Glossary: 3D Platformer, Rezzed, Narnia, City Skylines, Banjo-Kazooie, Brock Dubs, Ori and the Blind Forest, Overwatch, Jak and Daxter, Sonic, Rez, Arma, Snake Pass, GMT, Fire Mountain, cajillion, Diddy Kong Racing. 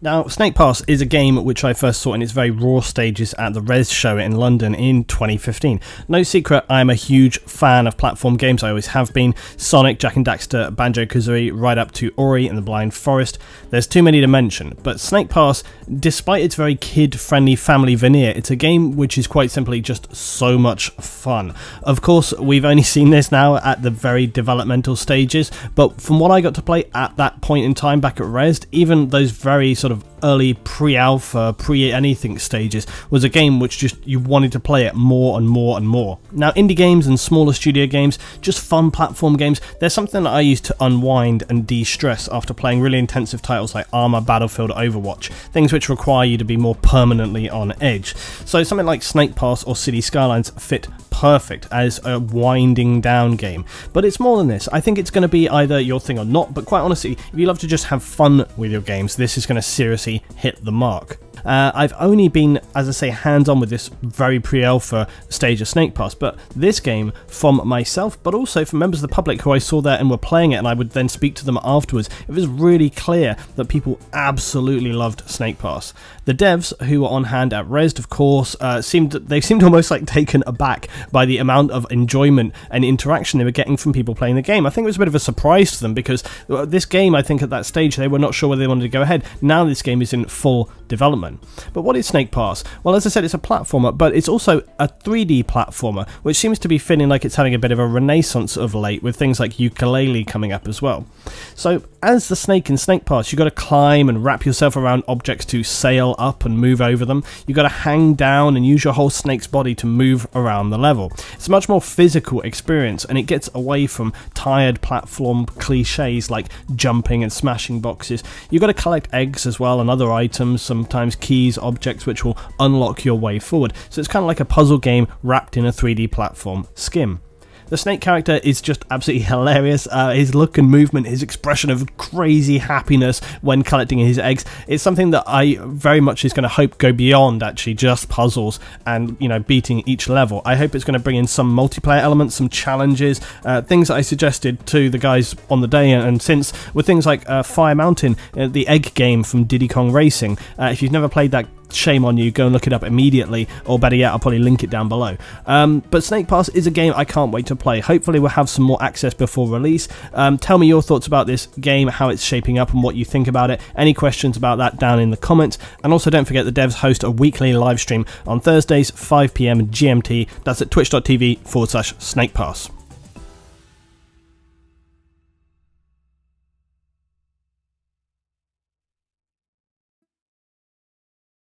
Now, Snake Pass is a game which I first saw in its very raw stages at the Rez show in London in 2015. No secret, I'm a huge fan of platform games, I always have been. Sonic, Jak and Daxter, Banjo-Kazooie, right up to Ori and the Blind Forest. There's too many to mention, but Snake Pass, despite its very kid-friendly family veneer, it's a game which is quite simply just so much fun. Of course, we've only seen this now at the very developmental stages, but from what I got to play at that point in time back at Rezzed, even those very sort of early pre-alpha, pre-anything stages was a game which just you wanted to play it more and more and more. Now, indie games and smaller studio games, just fun platform games, they're something that I use to unwind and de-stress after playing really intensive titles like Arma, Battlefield, Overwatch, things which require you to be more permanently on edge. So something like Snake Pass or City Skylines fit perfect as a winding down game. But it's more than this. I think it's going to be either your thing or not, but quite honestly, if you love to just have fun with your games, this is going to seriously hit the mark. I've only been, as I say, hands-on with this very pre-alpha stage of Snake Pass, but this game, from myself, but also from members of the public who I saw there and were playing it, and I would then speak to them afterwards, it was really clear that people absolutely loved Snake Pass. The devs who were on hand at Rezzed, of course, they seemed almost like taken aback by the amount of enjoyment and interaction they were getting from people playing the game. I think it was a bit of a surprise to them because this game, I think at that stage, they were not sure whether they wanted to go ahead. Now this game is in full development. But what is Snake Pass? Well, as I said, it's a platformer, but it's also a 3D platformer, which seems to be feeling like it's having a bit of a renaissance of late, with things like Ukulele coming up as well. So, as the snake in Snake Pass, you've got to climb and wrap yourself around objects to sail up and move over them. You've got to hang down and use your whole snake's body to move around the level. It's a much more physical experience, and it gets away from tired platform cliches like jumping and smashing boxes. You've got to collect eggs as well, and other items, sometimes keys, objects which will unlock your way forward. So it's kind of like a puzzle game wrapped in a 3D platform skim. The snake character is just absolutely hilarious. His look and movement, his expression of crazy happiness when collecting his eggs, it's something that I very much is going to hope go beyond actually just puzzles and, you know, beating each level. I hope it's going to bring in some multiplayer elements, some challenges, things that I suggested to the guys on the day and since were things like Fire Mountain, the egg game from Diddy Kong Racing. If you've never played that, shame on you, go and look it up immediately, or better yet, I'll probably link it down below. But Snake Pass is a game I can't wait to play. Hopefully we'll have some more access before release. Tell me your thoughts about this game, how it's shaping up and what you think about it. Any questions about that down in the comments. And also don't forget the devs host a weekly live stream on Thursdays, 5 p.m. GMT. That's at twitch.tv/snakepass.